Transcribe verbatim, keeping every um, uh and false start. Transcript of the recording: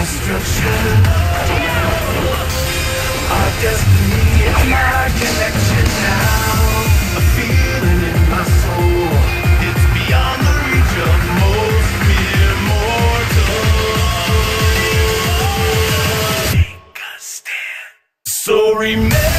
destruction. Our destiny is my connection now. A feeling in my soul, it's beyond the reach of most mere mortals. Take a stand. So remember.